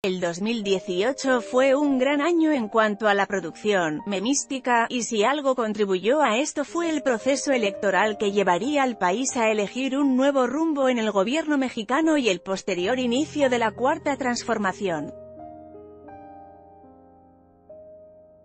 El 2018 fue un gran año en cuanto a la producción memística, y si algo contribuyó a esto fue el proceso electoral que llevaría al país a elegir un nuevo rumbo en el gobierno mexicano y el posterior inicio de la Cuarta Transformación.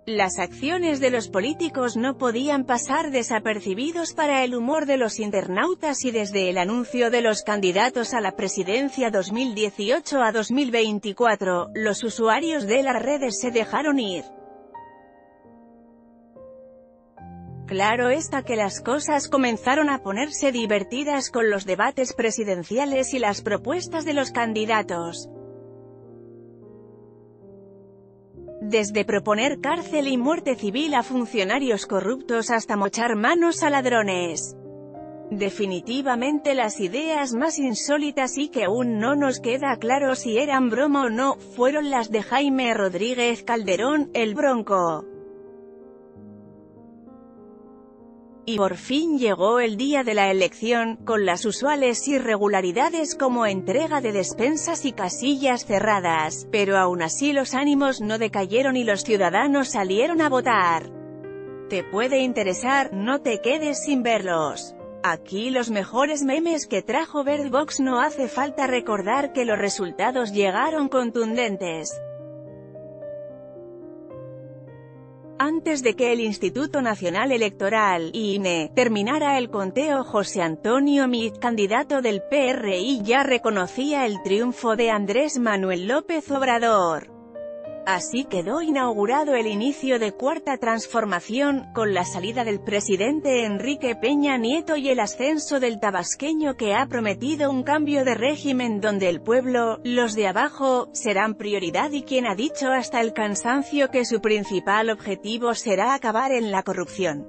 Las acciones de los políticos no podían pasar desapercibidos para el humor de los internautas, y desde el anuncio de los candidatos a la presidencia 2018 a 2024, los usuarios de las redes se dejaron ir. Claro está que las cosas comenzaron a ponerse divertidas con los debates presidenciales y las propuestas de los candidatos. Desde proponer cárcel y muerte civil a funcionarios corruptos hasta mochar manos a ladrones. Definitivamente las ideas más insólitas, y que aún no nos queda claro si eran broma o no, fueron las de Jaime Rodríguez Calderón, el Bronco. Y por fin llegó el día de la elección, con las usuales irregularidades como entrega de despensas y casillas cerradas, pero aún así los ánimos no decayeron y los ciudadanos salieron a votar. Te puede interesar, no te quedes sin verlos. Aquí los mejores memes que trajo Verbox. No hace falta recordar que los resultados llegaron contundentes. Antes de que el Instituto Nacional Electoral, INE, terminara el conteo, José Antonio Meade, candidato del PRI, ya reconocía el triunfo de Andrés Manuel López Obrador. Así quedó inaugurado el inicio de Cuarta Transformación, con la salida del presidente Enrique Peña Nieto y el ascenso del tabasqueño, que ha prometido un cambio de régimen donde el pueblo, los de abajo, serán prioridad, y quien ha dicho hasta el cansancio que su principal objetivo será acabar en la corrupción.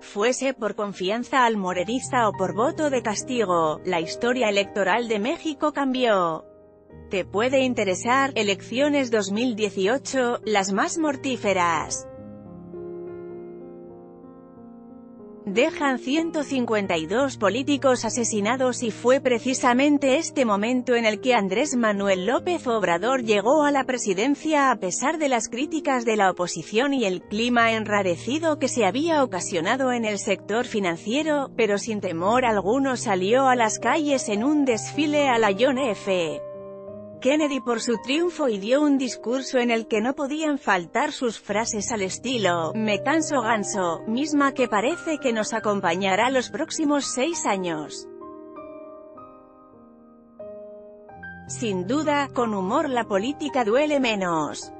Fuese por confianza al morenista o por voto de castigo, la historia electoral de México cambió. Te puede interesar, elecciones 2018, las más mortíferas. Dejan 152 políticos asesinados, y fue precisamente este momento en el que Andrés Manuel López Obrador llegó a la presidencia, a pesar de las críticas de la oposición y el clima enrarecido que se había ocasionado en el sector financiero, pero sin temor alguno salió a las calles en un desfile a la John F. Kennedy por su triunfo, y dio un discurso en el que no podían faltar sus frases al estilo "Me canso ganso", misma que parece que nos acompañará los próximos 6 años. Sin duda, con humor la política duele menos.